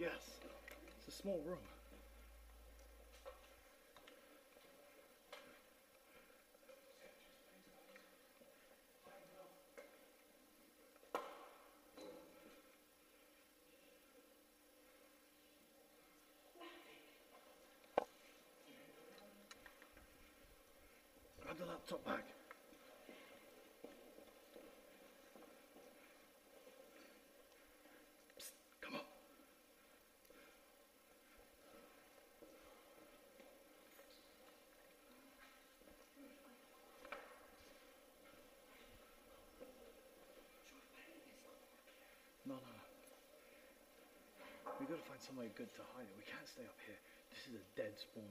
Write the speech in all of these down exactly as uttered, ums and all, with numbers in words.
Yes, it's a small room. Grab the laptop back. No, no, no. We've got to find somewhere good to hide it. We can't stay up here. This is a dead spawn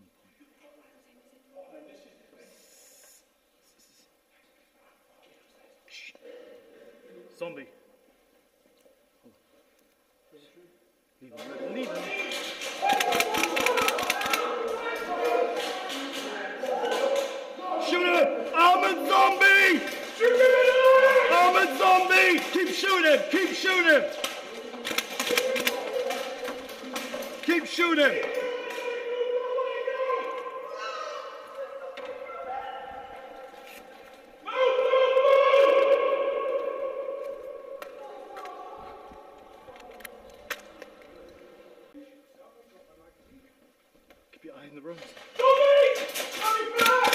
point. Zombie. Hold on. Leave him. Leave him. Shoot him! I'm a zombie! Shoot him! I'm a zombie! Keep shooting! Keep shooting! Keep shooting! Keep your eye in the room. Zombie! Coming back!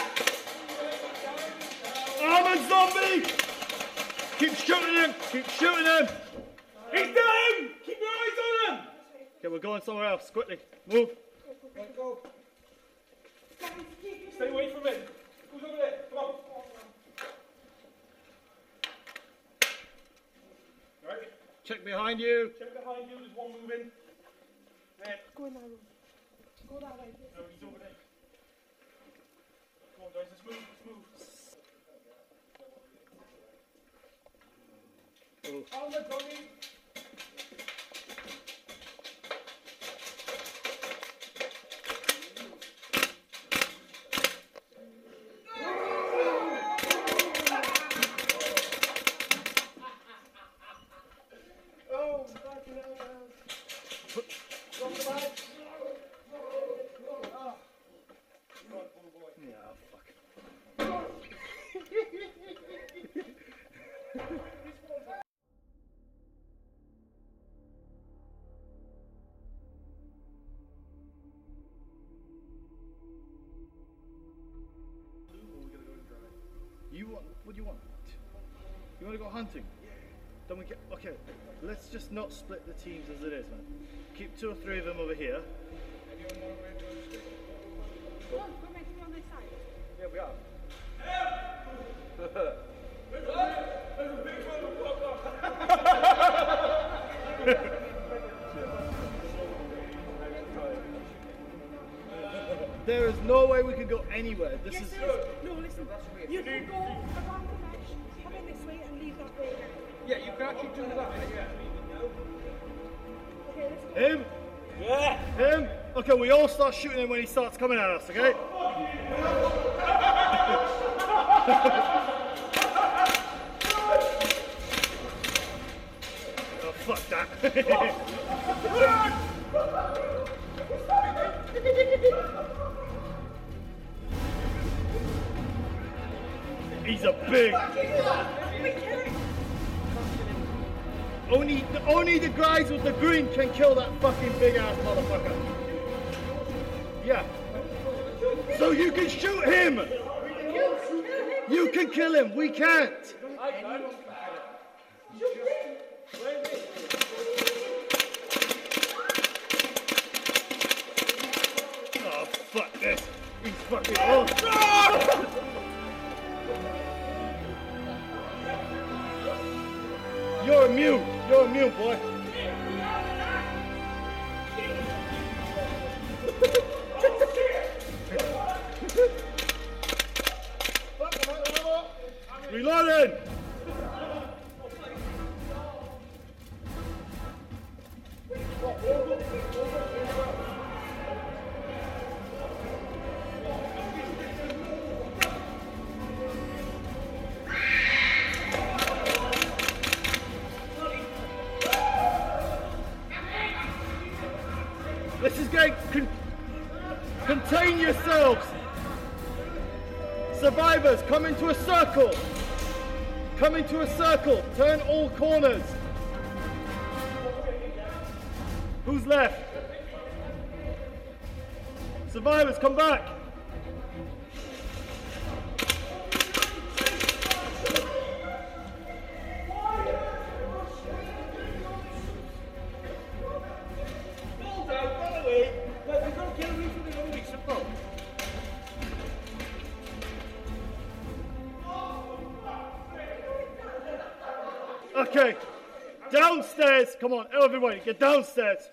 I'm a zombie! Keep shooting him! Keep shooting him! He's down! Keep your eyes on him! Okay, we're going somewhere else. Quickly, move! Right, go. Stay away from him! Who's over there? Come on! Right. Check behind you! Check behind you, there's one moving. There. Go in that room. Go that way. No, he's over there. Come on guys, let's move, let's move. Oh. On the dummy. Oh, fucking hell, man. Yeah, fuck. You want, what do you want? You want to go hunting? Yeah. Then we get, okay, let's just not split the teams as it is, man. Keep two or three of them over here. Anyone want to go this way? Go on, we're making on this side. Yeah, we are. Help! There's a big one to pop off! There is no way we can go anywhere. This yes, is no, listen. You can go around the match, come in this way and leave that way. Yeah, you can actually do that. Yeah. Okay, let's go. Him. Yeah. Him. Okay, we all start shooting him when he starts coming at us. Okay. Oh fuck that. He's a big. Only, only the guys with the green can kill that fucking big ass motherfucker. Yeah. So you can shoot him. You can kill him. We can't. Oh fuck this. He's fucking awesome. You're immune. You're immune, boy. Reloading. escape. Con contain yourselves. Survivors, come into a circle. Come into a circle. Turn all corners. Who's left? Survivors, come back. Okay, downstairs, come on, everybody, get downstairs.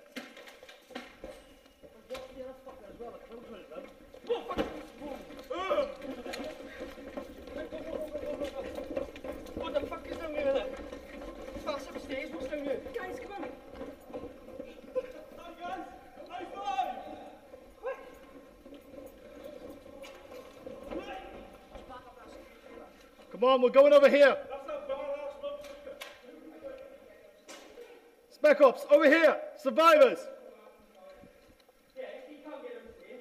What the fuck is down here then? It's that upstairs, what's down here? Guys, come on. Hi guys, high five! Quick! Quick! Come on, we're going over here. Black Ops, over here! Survivors! Yeah, if you can't get him here,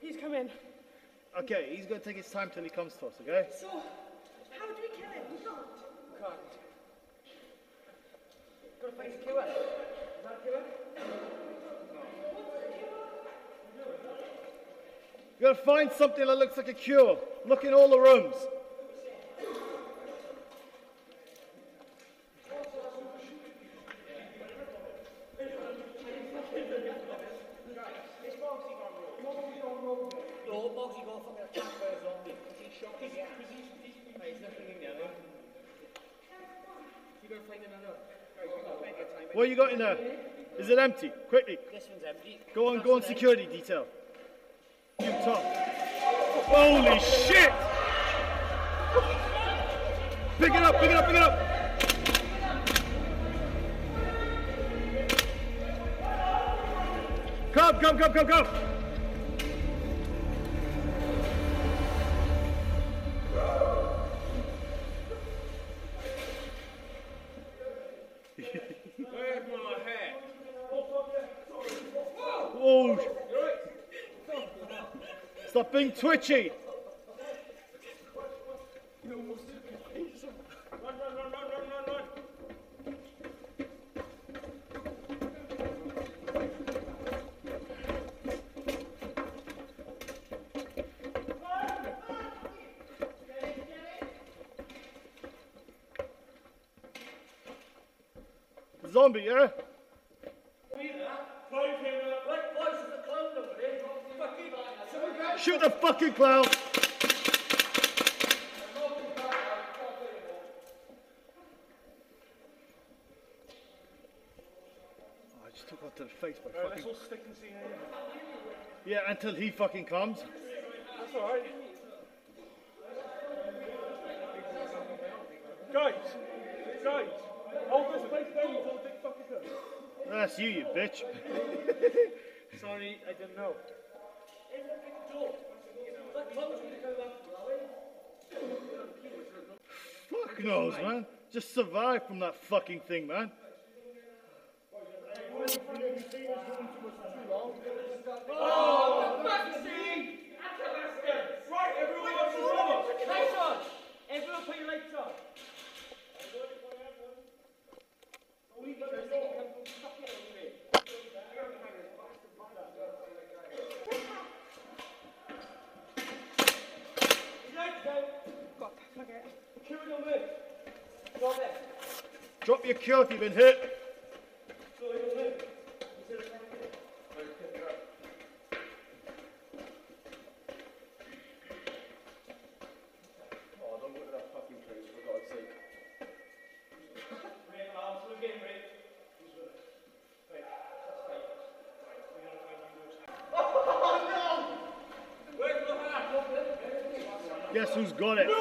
he's come in. Okay, he's going to take his time till he comes to us, okay? So, how do we kill him? We can't. We can't. We've got to find the killer. Is that a killer? We've got to find something that looks like a cure. Look in all the rooms. What you got in there? Is it empty? Quickly. This one's empty. Go on, go on, security detail. You top. Holy shit! Pick it up, pick it up, pick it up! Come, come, come, come, come! Oh! Stop being twitchy! Run, run, run, run, run, run, run! Zombie, yeah? Shoot the fucking clown! Oh, I just took off to the face by right, fucking... Let's all stick and see him. Yeah, until he fucking comes. That's alright. Guys! Guys! Hold this place down until the big fucking comes. That's you, you bitch. Sorry, I didn't know. Fuck knows, man. Just survive from that fucking thing, man. Oh, the vaccine! Right, everyone else is off. Lights on. Everyone put your lights on. Drop your cure if you've been hit. Guess who's got it? No!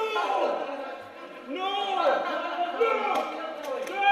No! No! No!